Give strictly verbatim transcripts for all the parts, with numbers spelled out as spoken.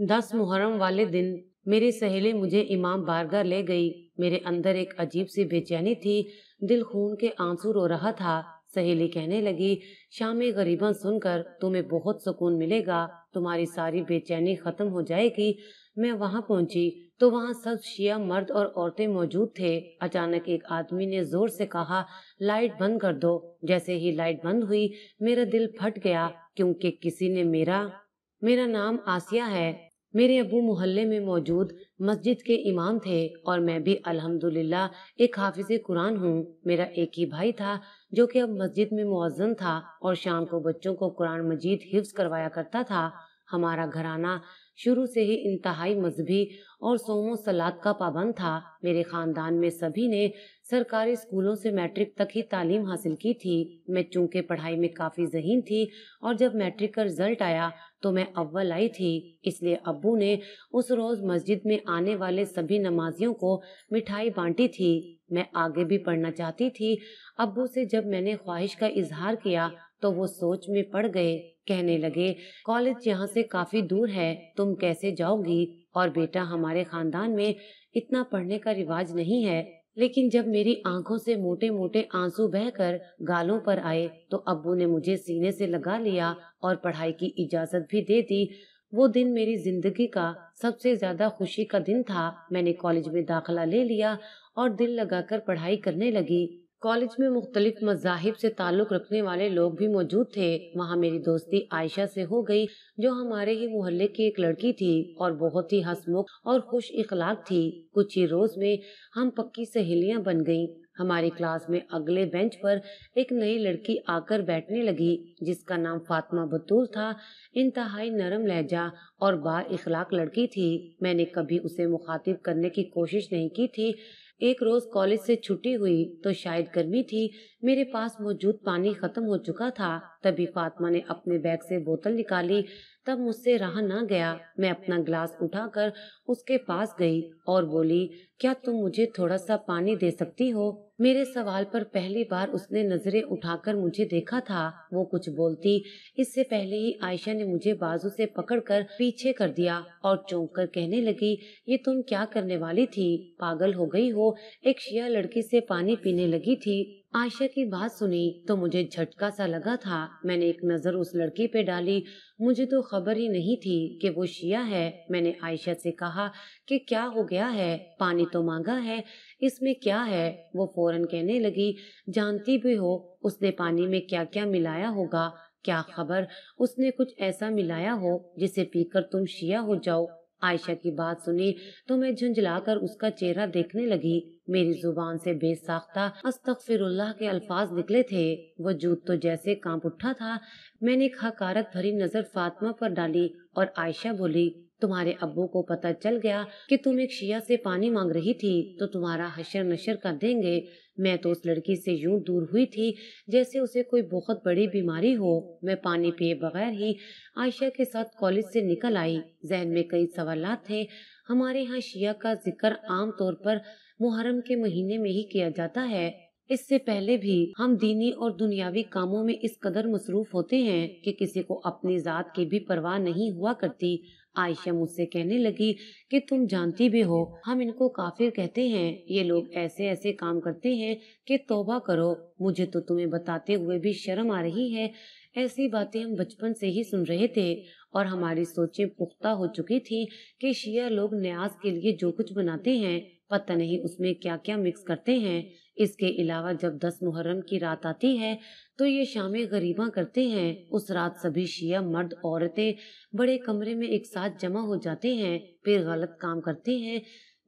दस मुहर्रम वाले दिन मेरी सहेली मुझे इमाम बारगाह ले गई। मेरे अंदर एक अजीब सी बेचैनी थी, दिल खून के आंसू रो रहा था। सहेली कहने लगी, शामे गरीबन सुनकर तुम्हें बहुत सुकून मिलेगा, तुम्हारी सारी बेचैनी खत्म हो जाएगी। मैं वहाँ पहुँची तो वहाँ सब शिया मर्द और औरतें मौजूद थे। अचानक एक आदमी ने जोर से कहा, लाइट बंद कर दो। जैसे ही लाइट बंद हुई मेरा दिल फट गया, क्योंकि किसी ने मेरा मेरा नाम आसिया है। मेरे अबू मोहल्ले में मौजूद मस्जिद के इमाम थे और मैं भी अल्हम्दुलिल्लाह एक हाफिज़े कुरान हूँ। मेरा एक ही भाई था जो कि अब मस्जिद में मुअज्जिन था और शाम को बच्चों को कुरान मजीद हिफ्ज करवाया करता था। हमारा घराना शुरू से ही इंतहाई मजहबी और सोमो सलात का पाबंद था। मेरे खानदान में सभी ने सरकारी स्कूलों से मैट्रिक तक ही तालीम हासिल की थी। मैं चूंकि पढ़ाई में काफ़ी जहीन थी और जब मैट्रिक का रिजल्ट आया तो मैं अव्वल आई थी, इसलिए अब्बू ने उस रोज़ मस्जिद में आने वाले सभी नमाजियों को मिठाई बांटी थी। मैं आगे भी पढ़ना चाहती थी। अब्बू से जब मैंने ख्वाहिश का इजहार किया तो वो सोच में पड़ गए, कहने लगे, कॉलेज यहाँ से काफ़ी दूर है, तुम कैसे जाओगी? और बेटा, हमारे खानदान में इतना पढ़ने का रिवाज नहीं है। लेकिन जब मेरी आंखों से मोटे मोटे आंसू बहकर गालों पर आए तो अब्बू ने मुझे सीने से लगा लिया और पढ़ाई की इजाज़त भी दे दी। वो दिन मेरी जिंदगी का सबसे ज़्यादा खुशी का दिन था। मैंने कॉलेज में दाखिला ले लिया और दिल लगाकर पढ़ाई करने लगी। कॉलेज में मुख्तलिफ मज़ाहिब से ताल्लुक़ रखने वाले लोग भी मौजूद थे। वहाँ मेरी दोस्ती आयशा से हो गई, जो हमारे ही मोहल्ले की एक लड़की थी और बहुत ही हंसमुख और खुश इखलाक थी। कुछ ही रोज़ में हम पक्की सहेलियाँ बन गईं। हमारी क्लास में अगले बेंच पर एक नई लड़की आकर बैठने लगी, जिसका नाम फातिमा बतूल था। इंतहाई नरम लहजा और बा इखलाक लड़की थी। मैंने कभी उसे मुखातिब करने की कोशिश नहीं की थी। एक रोज़ कॉलेज से छुट्टी हुई तो शायद गर्मी थी। मेरे पास मौजूद पानी ख़त्म हो चुका था, तभी फातिमा ने अपने बैग से बोतल निकाली। तब मुझसे रहा ना गया, मैं अपना ग्लास उठाकर उसके पास गई और बोली, क्या तुम मुझे थोड़ा सा पानी दे सकती हो? मेरे सवाल पर पहली बार उसने नजरें उठाकर मुझे देखा था। वो कुछ बोलती इससे पहले ही आयशा ने मुझे बाजू से पकड़कर पीछे कर दिया और चौंक कर कहने लगी, ये तुम क्या करने वाली थी? पागल हो गई हो? एक शिया लड़की से पानी पीने लगी थी। आयशा की बात सुनी तो मुझे झटका सा लगा था। मैंने एक नज़र उस लड़की पे डाली, मुझे तो खबर ही नहीं थी कि वो शिया है। मैंने आयशा से कहा कि क्या हो गया है, पानी तो मांगा है, इसमें क्या है? वो फौरन कहने लगी, जानती भी हो उसने पानी में क्या क्या मिलाया होगा, क्या खबर उसने कुछ ऐसा मिलाया हो जिसे पीकर तुम शिया हो जाओ। आयशा की बात सुनी तो मैं झुंझलाकर उसका चेहरा देखने लगी। मेरी जुबान से बेसाख्ता अस्तगफिरुल्लाह के अल्फाज निकले थे। वजूद तो जैसे कांप उठा था। मैंने एक हकारत भरी नजर फातिमा पर डाली और आयशा बोली, तुम्हारे अब्बू को पता चल गया कि तुम एक शिया से पानी मांग रही थी तो तुम्हारा हशर नशर कर देंगे। मैं तो उस लड़की से यूं दूर हुई थी जैसे उसे कोई बहुत बड़ी बीमारी हो। मैं पानी पिए बगैर ही आयशा के साथ कॉलेज से निकल आई। जहन में कई सवालात थे। हमारे यहाँ शिया का जिक्र आम तौर पर मुहर्रम के महीने में ही किया जाता है। इससे पहले भी हम दीनी और दुनियावी कामों में इस कदर मसरूफ होते हैं कि किसी को अपनी जात की भी परवाह नहीं हुआ करती। आयशा मुझसे कहने लगी कि तुम जानती भी हो हम इनको काफिर कहते हैं, ये लोग ऐसे ऐसे काम करते हैं कि तौबा करो। मुझे तो तुम्हें बताते हुए भी शर्म आ रही है। ऐसी बातें हम बचपन से ही सुन रहे थे और हमारी सोचें पुख्ता हो चुकी थी कि शिया लोग न्याज के लिए जो कुछ बनाते हैं पता नहीं उसमें क्या क्या मिक्स करते हैं। इसके अलावा जब दस मुहर्रम की रात आती है तो ये शामे गरीबा करते हैं। उस रात सभी शिया मर्द औरतें बड़े कमरे में एक साथ जमा हो जाते हैं, फिर गलत काम करते हैं।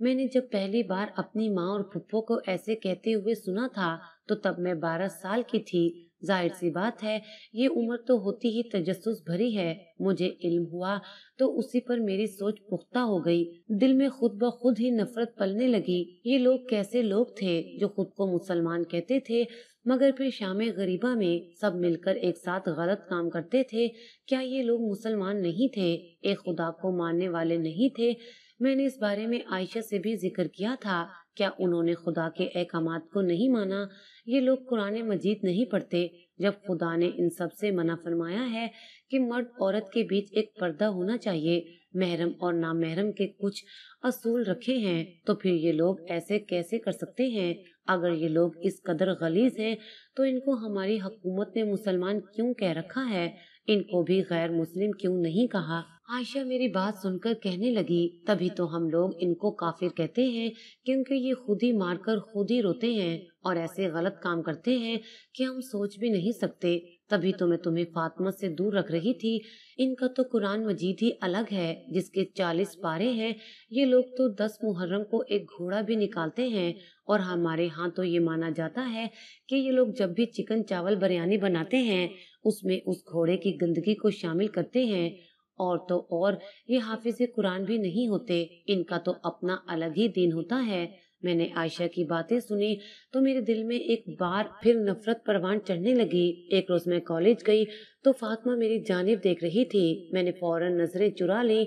मैंने जब पहली बार अपनी माँ और फुप्पो को ऐसे कहते हुए सुना था तो तब मैं बारह साल की थी। जाहिर सी बात है ये उम्र तो होती ही तजस्सुस भरी है। मुझे इल्म हुआ तो उसी पर मेरी सोच पुख्ता हो गई। दिल में खुद ब खुद ही नफरत पलने लगी। ये लोग कैसे लोग थे जो खुद को मुसलमान कहते थे मगर फिर शामे गरीबा में सब मिलकर एक साथ गलत काम करते थे। क्या ये लोग मुसलमान नहीं थे? एक खुदा को मानने वाले नहीं थे? मैंने इस बारे में आयशा से भी जिक्र किया था। क्या उन्होंने खुदा के अहकामात को नहीं माना? ये लोग कुरान मजीद नहीं पढ़ते। जब खुदा ने इन सब से मना फरमाया है कि मर्द औरत के बीच एक पर्दा होना चाहिए, महरम और नामहरम के कुछ असूल रखे हैं, तो फिर ये लोग ऐसे कैसे कर सकते हैं? अगर ये लोग इस कदर गलीज हैं तो इनको हमारी हुकूमत ने मुसलमान क्यों कह रखा है? इनको भी गैर मुस्लिम क्यों नहीं कहा? आयशा मेरी बात सुनकर कहने लगी, तभी तो हम लोग इनको काफिर कहते हैं क्योंकि ये खुद ही मार कर खुद ही रोते हैं और ऐसे गलत काम करते हैं कि हम सोच भी नहीं सकते। तभी तो मैं तुम्हें फातिमा से दूर रख रही थी। इनका तो कुरान मजीद ही अलग है जिसके चालीस पारे हैं। ये लोग तो दस मुहर्रम को एक घोड़ा भी निकालते हैं और हमारे यहाँ तो ये माना जाता है कि ये लोग जब भी चिकन चावल बिरयानी बनाते हैं उसमें उस घोड़े की गंदगी को शामिल करते हैं। और तो और ये हाफिज़े कुरान भी नहीं होते, इनका तो अपना अलग ही दीन होता है। मैंने आयशा की बातें सुनी तो मेरे दिल में एक बार फिर नफरत परवान चढ़ने लगी। एक रोज मैं कॉलेज गई तो फातिमा मेरी जानिब देख रही थी। मैंने फौरन नजरें चुरा ली।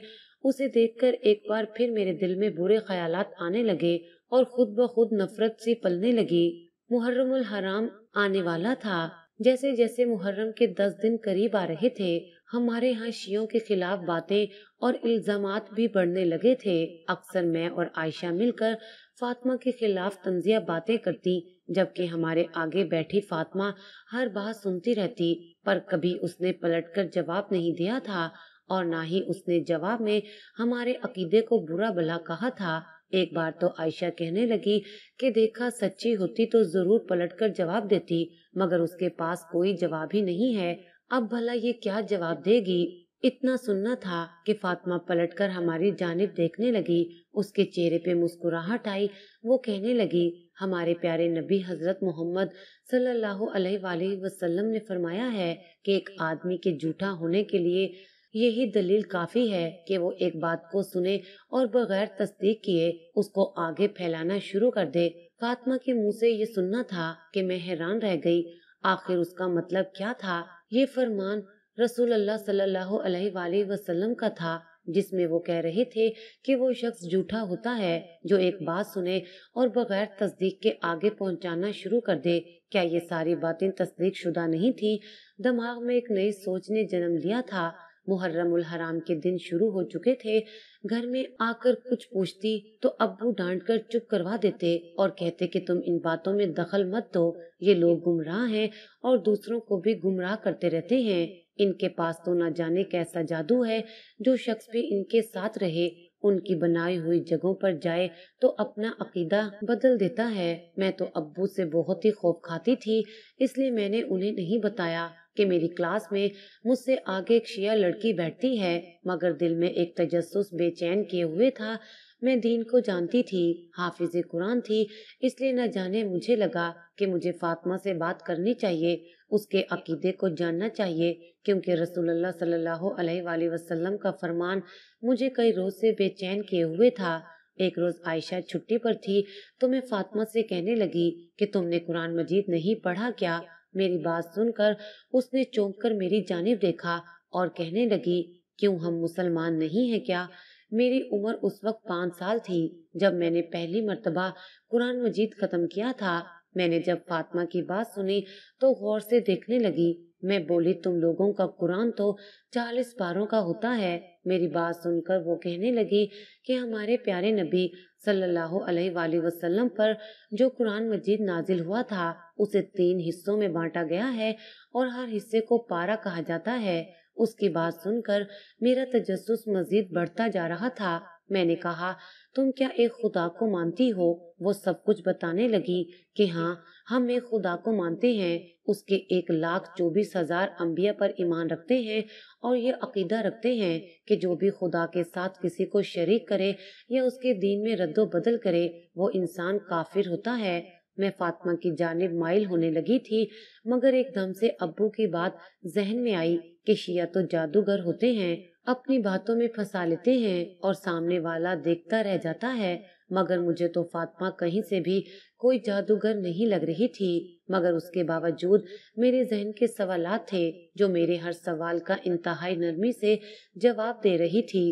उसे देखकर एक बार फिर मेरे दिल में बुरे ख्यालात आने लगे और खुद ब खुद नफरत से पलने लगी। मुहर्रमुल हराम आने वाला था। जैसे जैसे मुहर्रम के दस दिन करीब आ रहे थे, हमारे यहाँ शियों के खिलाफ बातें और इल्जामात भी बढ़ने लगे थे। अक्सर मैं और आयशा मिलकर फातिमा के खिलाफ तंजिया बातें करती, जबकि हमारे आगे बैठी फातिमा हर बात सुनती रहती, पर कभी उसने पलटकर जवाब नहीं दिया था और ना ही उसने जवाब में हमारे अकीदे को बुरा भला कहा था। एक बार तो आयशा कहने लगी कि देखा, सच्ची होती तो जरूर पलटकर जवाब देती, मगर उसके पास कोई जवाब ही नहीं है। अब भला ये क्या जवाब देगी? इतना सुनना था कि फातिमा पलटकर हमारी जानिब देखने लगी। उसके चेहरे पे मुस्कुराहट आई। वो कहने लगी, हमारे प्यारे नबी हजरत मोहम्मद सल्लल्लाहु अलैहि वसल्लम ने फरमाया है कि एक आदमी के झूठा होने के लिए यही दलील काफी है कि वो एक बात को सुने और बगैर तस्दीक किए उसको आगे फैलाना शुरू कर दे। फातिमा के मुँह से ये सुनना था कि मैं हैरान रह गई। आखिर उसका मतलब क्या था? ये फरमान रसूल अल्लाह सल्लल्लाहु अलैहि वसल्लम का था जिसमें वो कह रहे थे कि वो शख्स झूठा होता है जो एक बात सुने और बगैर तस्दीक के आगे पहुंचाना शुरू कर दे। क्या ये सारी बातें तस्दीक शुदा नहीं थी? दिमाग में एक नई सोच ने जन्म लिया था। मुहर्रमुल हराम के दिन शुरू हो चुके थे। घर में आकर कुछ पूछती तो अब्बू डांटकर चुप करवा देते और कहते कि तुम इन बातों में दखल मत दो, ये लोग गुमराह हैं और दूसरों को भी गुमराह करते रहते हैं। इनके पास तो ना जाने कैसा जादू है, जो शख्स भी इनके साथ रहे, उनकी बनाई हुई जगहों पर जाए तो अपना अकीदा बदल देता है। मैं तो अब्बू से बहुत ही खौफ खाती थी, इसलिए मैंने उन्हें नहीं बताया कि मेरी क्लास में मुझसे आगे एक शिया लड़की बैठती है, मगर दिल में एक तजस्सुस बेचैन किए हुए था। मैं दीन को जानती थी, हाफिज़े कुरान थी, इसलिए न जाने मुझे लगा कि मुझे फातिमा से बात करनी चाहिए, उसके अकीदे को जानना चाहिए, क्योंकि रसूलुल्लाह सल्लल्लाहु अलैहि वसल्लम का फरमान मुझे कई रोज से बेचैन किए हुए था। एक रोज आयशा छुट्टी पर थी तो मैं फातिमा से कहने लगी कि तुमने कुरान मजीद नहीं पढ़ा क्या? मेरी बात सुनकर उसने चौंककर मेरी जानिब देखा और कहने लगी, क्यों हम मुसलमान नहीं है क्या? मेरी उम्र उस वक्त पाँच साल थी जब मैंने पहली मर्तबा कुरान मजीद खत्म किया था। मैंने जब फातिमा की बात सुनी तो गौर से देखने लगी। मैं बोली, तुम लोगों का कुरान तो चालीस पारों का होता है। मेरी बात सुनकर वो कहने लगी कि हमारे प्यारे नबी सल्लल्लाहु अलैहि वसल्लम पर जो कुरान मजीद नाजिल हुआ था उसे तीन हिस्सों में बांटा गया है और हर हिस्से को पारा कहा जाता है। उसकी बात सुनकर मेरा तजस्सुस मजीद बढ़ता जा रहा था। मैंने कहा, तुम क्या एक खुदा को मानती हो? वो सब कुछ बताने लगी कि हाँ, हम एक खुदा को मानते हैं, उसके एक लाख चौबीस हजार अम्बिया पर ईमान रखते हैं और ये अकीदा रखते हैं कि जो भी खुदा के साथ किसी को शरीक करे या उसके दीन में रद्दो बदल करे वो इंसान काफिर होता है। मैं फातिमा की जानिब माइल होने लगी थी, मगर एकदम से अब्बू की बात जहन में आई कि शिया तो जादूगर होते हैं, अपनी बातों में फंसा लेते हैं और सामने वाला देखता रह जाता है। मगर मुझे तो फातिमा कहीं से भी कोई जादूगर नहीं लग रही थी, मगर उसके बावजूद मेरे जहन के सवालात थे जो मेरे हर सवाल का इंतहाई नरमी से जवाब दे रही थी।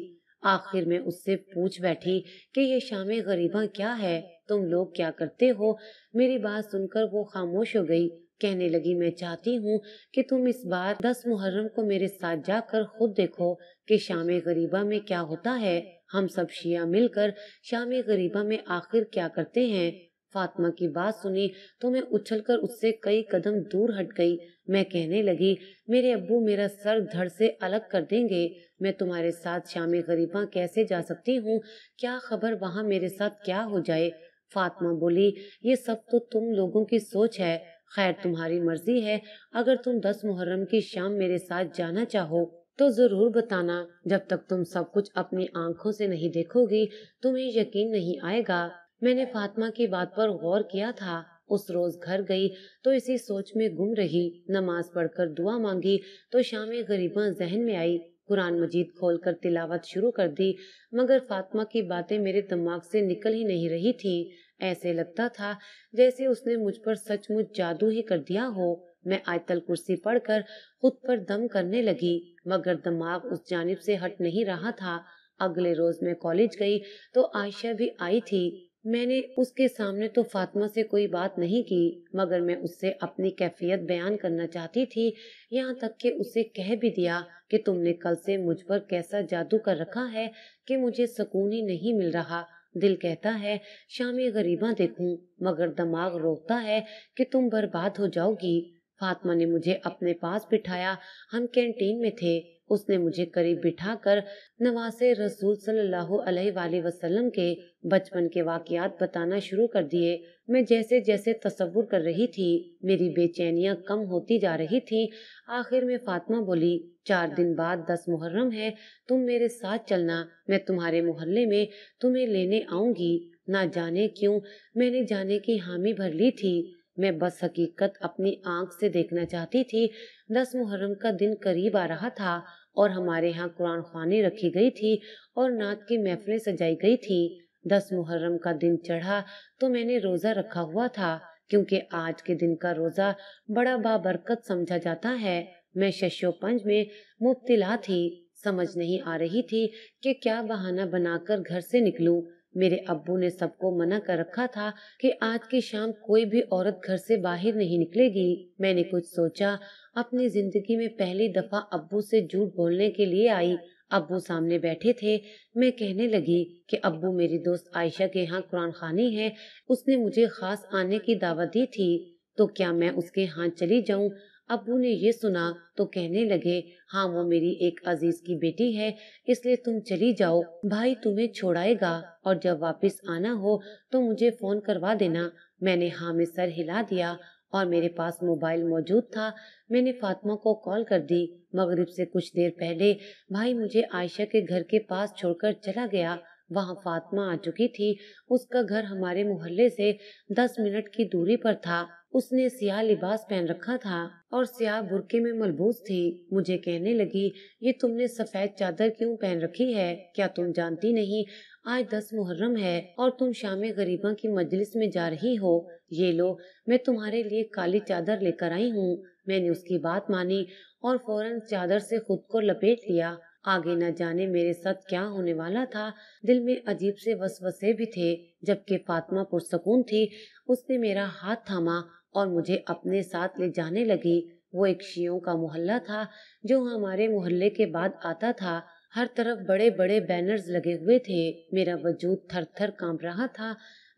आखिर में उससे पूछ बैठी कि ये शामे गरीबा क्या है, तुम लोग क्या करते हो। मेरी बात सुनकर वो खामोश हो गई। कहने लगी, मैं चाहती हूँ कि तुम इस बार दस मुहर्रम को मेरे साथ जाकर खुद देखो कि शामे गरीबा में क्या होता है, हम सब शिया मिलकर शामे गरीबा में आखिर क्या करते हैं। फातिमा की बात सुनी तो मैं उछलकर उससे कई कदम दूर हट गई। मैं कहने लगी, मेरे अब्बू मेरा सर धड़ से अलग कर देंगे, मैं तुम्हारे साथ शामे गरीबा कैसे जा सकती हूँ, क्या खबर वहाँ मेरे साथ क्या हो जाए। फातिमा बोली, ये सब तो तुम लोगों की सोच है, खैर तुम्हारी मर्जी है, अगर तुम दस मुहर्रम की शाम मेरे साथ जाना चाहो तो जरूर बताना, जब तक तुम सब कुछ अपनी आंखों से नहीं देखोगी तुम्हें यकीन नहीं आएगा। मैंने फातिमा की बात पर गौर किया था, उस रोज घर गई तो इसी सोच में गुम रही। नमाज पढ़कर दुआ मांगी तो शामे गरीबा जहन में आई, कुरान मजीद खोलकर तिलावत शुरू कर दी, मगर फातिमा की बातें मेरे दिमाग से निकल ही नहीं रही थी। ऐसे लगता था जैसे उसने मुझ पर सचमुच जादू ही कर दिया हो। मैं आयतल कुर्सी पढ़कर खुद पर दम करने लगी, मगर दिमाग उस जानिब से हट नहीं रहा था। अगले रोज मैं कॉलेज गई तो आयशा भी आई थी। मैंने उसके सामने तो फातिमा से कोई बात नहीं की, मगर मैं उससे अपनी कैफियत बयान करना चाहती थी, यहाँ तक कि उसे कह भी दिया कि तुमने कल से मुझ पर कैसा जादू कर रखा है कि मुझे सुकून ही नहीं मिल रहा, दिल कहता है शामे गरीबा देखूं, मगर दिमाग रोकता है कि तुम बर्बाद हो जाओगी। फातिमा ने मुझे अपने पास बिठाया, हम कैंटीन में थे। उसने मुझे करीब बिठाकर नवासे रसूल सल्लल्लाहु अलैहि वसल्लम के बचपन के वाकयात बताना शुरू कर दिए। मैं जैसे जैसे तसव्वुर कर रही थी मेरी बेचैनियां कम होती जा रही थी। आखिर में फातिमा बोली, चार दिन बाद दस मुहर्रम है, तुम मेरे साथ चलना, मैं तुम्हारे मोहल्ले में तुम्हें लेने आऊंगी। ना जाने क्यों मैंने जाने की हामी भर ली थी, मैं बस हकीकत अपनी आंख से देखना चाहती थी। दस मुहर्रम का दिन करीब आ रहा था और हमारे यहाँ कुरान खाने रखी गई थी और नात की महफिलें सजाई गई थी। दस मुहर्रम का दिन चढ़ा तो मैंने रोजा रखा हुआ था, क्योंकि आज के दिन का रोजा बड़ा बाबरकत समझा जाता है। मैं शशोपंज में मुब्तिला थी, समझ नहीं आ रही थी कि क्या बहाना बनाकर घर से निकलूं। मेरे अब्बू ने सबको मना कर रखा था कि आज की शाम कोई भी औरत घर से बाहर नहीं निकलेगी। मैंने कुछ सोचा, अपनी जिंदगी में पहली दफा अब्बू से झूठ बोलने के लिए आई। अब्बू सामने बैठे थे, मैं कहने लगी कि अब्बू मेरी दोस्त आयशा के यहाँ कुरान खानी है, उसने मुझे खास आने की दावत दी थी, तो क्या मैं उसके यहाँ चली जाऊँ। अब्बू ने ये सुना तो कहने लगे, हाँ वो मेरी एक अजीज की बेटी है, इसलिए तुम चली जाओ, भाई तुम्हें छोड़ाएगा और जब वापस आना हो तो मुझे फोन करवा देना। मैंने हाँ में सर हिला दिया और मेरे पास मोबाइल मौजूद था। मैंने फातिमा को कॉल कर दी। मगरिब से कुछ देर पहले भाई मुझे आयशा के घर के पास छोड़कर चला गया, वहाँ फातिमा आ चुकी थी। उसका घर हमारे मोहल्ले से दस मिनट की दूरी पर था। उसने सियाह लिबास पहन रखा था और सियाह बुरके में मलबूस थी। मुझे कहने लगी, ये तुमने सफेद चादर क्यों पहन रखी है, क्या तुम जानती नहीं आज दस मुहर्रम है और तुम शामे गरीबा की मजलिस में जा रही हो, ये लो मैं तुम्हारे लिए काली चादर लेकर आई हूँ। मैंने उसकी बात मानी और फौरन चादर से खुद को लपेट लिया। आगे न जाने मेरे साथ क्या होने वाला था, दिल में अजीब से वसवसे भी थे। जबकि फातिमा पुरसकून थी, उसने मेरा हाथ थामा और मुझे अपने साथ ले जाने लगी। वो एक शियों का मोहल्ला था जो हमारे मोहल्ले के बाद आता था। हर तरफ बड़े बड़े बैनर्स लगे हुए थे। मेरा वजूद थर थर कांप रहा था।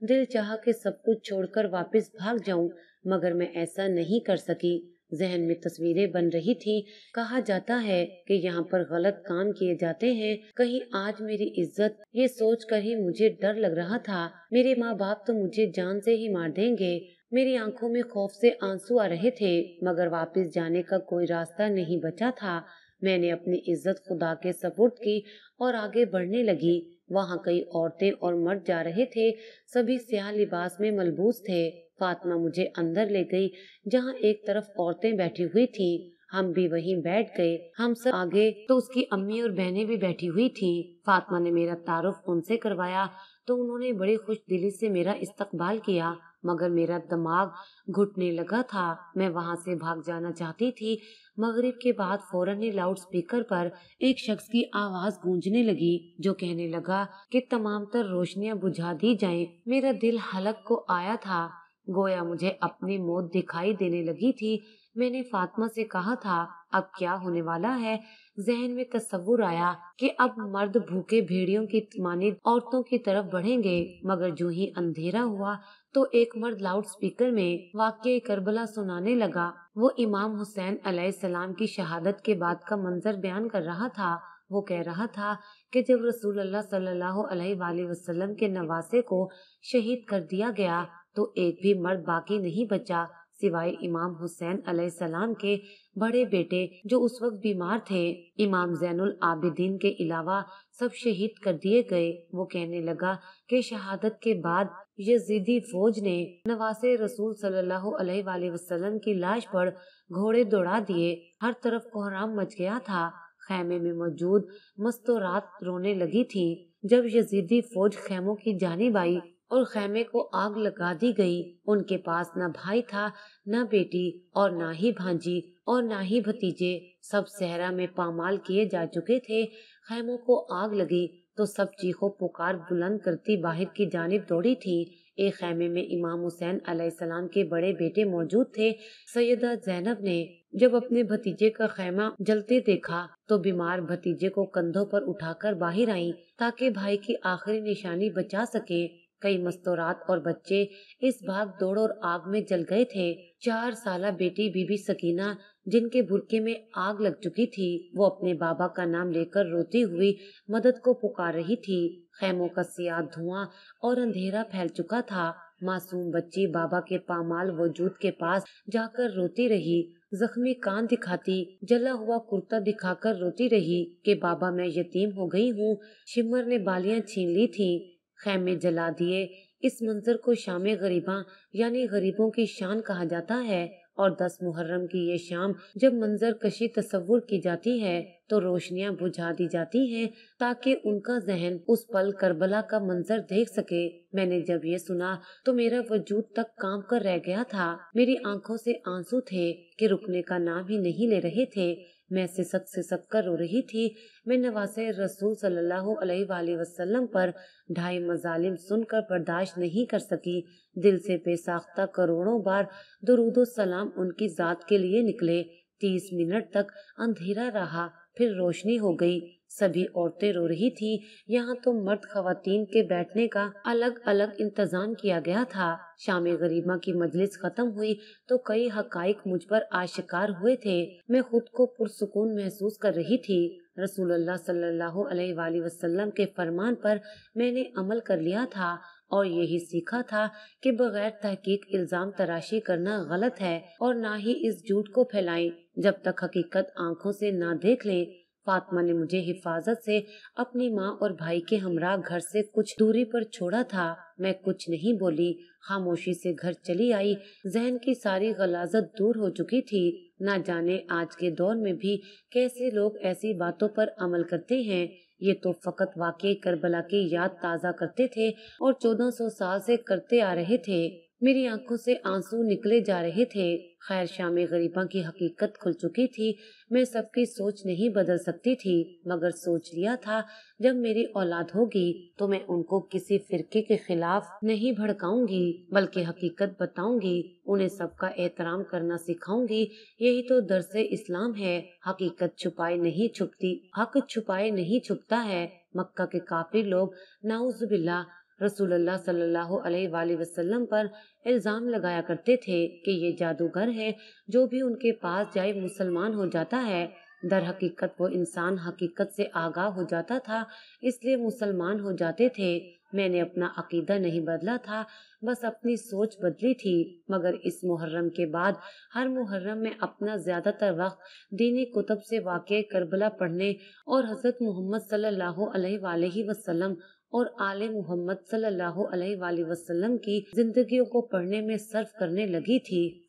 दिल चाहा कि सब कुछ छोड़कर वापस भाग जाऊं, मगर मैं ऐसा नहीं कर सकी। जहन में तस्वीरें बन रही थी। कहा जाता है कि यहाँ पर गलत काम किए जाते हैं, कहीं आज मेरी इज्जत, ये सोच कर ही मुझे डर लग रहा था। मेरे माँ बाप तो मुझे जान से ही मार देंगे। मेरी आंखों में खौफ से आंसू आ रहे थे, मगर वापस जाने का कोई रास्ता नहीं बचा था। मैंने अपनी इज्जत खुदा के सपुर्द की और आगे बढ़ने लगी। वहाँ कई औरतें और मर्द जा रहे थे, सभी स्याह लिबास में मलबूस थे। फातिमा मुझे अंदर ले गई, जहाँ एक तरफ औरतें बैठी हुई थी, हम भी वहीं बैठ गए। हम सब आगे तो उसकी अम्मी और बहनें भी बैठी हुई थी। फातिमा ने मेरा तारुफ उनसे करवाया तो उन्होंने बड़ी खुश दिली से मेरा इस्तकबाल किया। मगर मेरा दिमाग घुटने लगा था। मैं वहां से भाग जाना चाहती थी। मगरिब के बाद फौरन ही लाउड स्पीकर पर एक शख्स की आवाज गूंजने लगी जो कहने लगा कि तमाम तर रोशनियां बुझा दी जाएं। मेरा दिल हलक को आया था, गोया मुझे अपनी मौत दिखाई देने लगी थी। मैंने फातिमा से कहा था अब क्या होने वाला है। जहन में तस्वुर आया कि अब मर्द भूखे भेड़ियों की मानी औरतों की तरफ बढ़ेंगे। मगर जो ही अंधेरा हुआ तो एक मर्द लाउड स्पीकर में वाकये करबला सुनाने लगा। वो इमाम हुसैन अलैहिस्सलाम की शहादत के बाद का मंजर बयान कर रहा था। वो कह रहा था कि जब रसूल अल्लाह सल्लल्लाहु अलैहि वसल्लम के नवासे को शहीद कर दिया गया तो एक भी मर्द बाकी नहीं बचा सिवाय इमाम हुसैन अलैहिस्सलाम के बड़े बेटे जो उस वक्त बीमार थे। इमाम ज़ैनुल आबिदीन के अलावा सब शहीद कर दिए गए। वो कहने लगा कि शहादत के बाद यजीदी फौज ने नवासे रसूल सल्लल्लाहु अलैहि वसल्लम की लाश पर घोड़े दौड़ा दिए। हर तरफ कोहराम मच गया था। खैमे में मौजूद मस्तूरात रोने लगी थी। जब यजीदी फौज खैमों की जानिब आई और खैमे को आग लगा दी गई, उनके पास ना भाई था ना बेटी और ना ही भांजी और ना ही भतीजे। सब सहरा में पामाल किए जा चुके थे। खैमों को आग लगी तो सब चीखों पुकार बुलंद करती बाहर की जानिब दौड़ी थी। एक खैमे में इमाम हुसैन अलैहिस्सलाम के बड़े बेटे मौजूद थे। सैयदा ज़ैनब ने जब अपने भतीजे का खैमा जलते देखा तो बीमार भतीजे को कंधों पर उठाकर बाहर आई ताकि भाई की आखिरी निशानी बचा सके। कई मस्तूरात और बच्चे इस भाग दौड़ और आग में जल गए थे। चार साला बेटी बीबी सकीना जिनके बुरके में आग लग चुकी थी, वो अपने बाबा का नाम लेकर रोती हुई मदद को पुकार रही थी। खैमों का सियाह धुआं और अंधेरा फैल चुका था। मासूम बच्ची बाबा के पामाल वजूद के पास जाकर रोती रही, जख्मी कान दिखाती, जला हुआ कुर्ता दिखाकर रोती रही कि बाबा मैं यतीम हो गई हूँ। शिमर ने बालियाँ छीन ली थी, खैमे जला दिए। इस मंजर को शामे गरीबा यानी गरीबों की शान कहा जाता है। और दस मुहर्रम की ये शाम जब मंजर कशी तस्वुर की जाती है तो रोशनियां बुझा दी जाती हैं ताकि उनका जहन उस पल करबला का मंजर देख सके। मैंने जब ये सुना तो मेरा वजूद तक काम कर रह गया था। मेरी आंखों से आंसू थे कि रुकने का नाम ही नहीं ले रहे थे। मैं सिसक सिसक कर रो रही थी। मैं नवासे रसूल सल्लल्लाहु अलैहि वसल्लम पर ढाई मजालिम सुनकर बर्दाश्त नहीं कर सकी। दिल से बेसाख्ता करोड़ों बार दुरूदो सलाम उनकी जात के लिए निकले। तीस मिनट तक अंधेरा रहा, फिर रोशनी हो गई। सभी औरतें रो रही थी। यहाँ तो मर्द खवातीन के बैठने का अलग अलग इंतजाम किया गया था। शामे गरीबा की मजलिस खत्म हुई तो कई हकाइक मुझ पर आशिकार हुए थे। मैं खुद को पुरसुकून महसूस कर रही थी। रसूल अल्लाह सल्लल्लाहु अलैहि वसल्लम के फरमान पर मैंने अमल कर लिया था और यही सीखा था कि बगैर तहकीक इल्जाम तराशी करना गलत है और ना ही इस झूठ को फैलाएं जब तक हकीकत आंखों से ना देख ले। फातिमा ने मुझे हिफाजत से अपनी माँ और भाई के हमरा घर से कुछ दूरी पर छोड़ा था। मैं कुछ नहीं बोली, खामोशी से घर चली आई। जहन की सारी गलाजत दूर हो चुकी थी। ना जाने आज के दौर में भी कैसे लोग ऐसी बातों पर अमल करते हैं। ये तो फकत वाकई करबला की याद ताज़ा करते थे और चौदह सौ साल से करते आ रहे थे। मेरी आंखों से आंसू निकले जा रहे थे। खैर, शामे गरीबा की हकीकत खुल चुकी थी। मैं सबकी सोच नहीं बदल सकती थी, मगर सोच लिया था जब मेरी औलाद होगी तो मैं उनको किसी फिरके के खिलाफ नहीं भड़काऊंगी बल्कि हकीकत बताऊंगी, उन्हें सबका एहतराम करना सिखाऊंगी। यही तो दर्से इस्लाम है। हकीकत छुपाए नहीं छुपती, हक छुपाए नहीं छुपता है। मक्का के काफिर लोग नाउजुबिल्ला रसूलुल्लाह सल्लल्लाहु अलैहि वसल्लम पर इल्ज़ाम लगाया करते थे कि ये जादूगर है, जो भी उनके पास जाए मुसलमान हो जाता है। दर हकीकत वो इंसान हकीकत से आगाह हो जाता था, इसलिए मुसलमान हो जाते थे। मैंने अपना अकीदा नहीं बदला था, बस अपनी सोच बदली थी। मगर इस मुहर्रम के बाद हर मुहर्रम में अपना ज्यादातर वक्त दीनी कुतब से वाक़िए करबला पढ़ने और हज़रत मोहम्मद सल्लल्लाहु अलैहि वसल्लम और आले मोहम्मद सल्लल्लाहु अलैहि वसल्लम की जिंदगियों को पढ़ने में सर्फ करने लगी थी।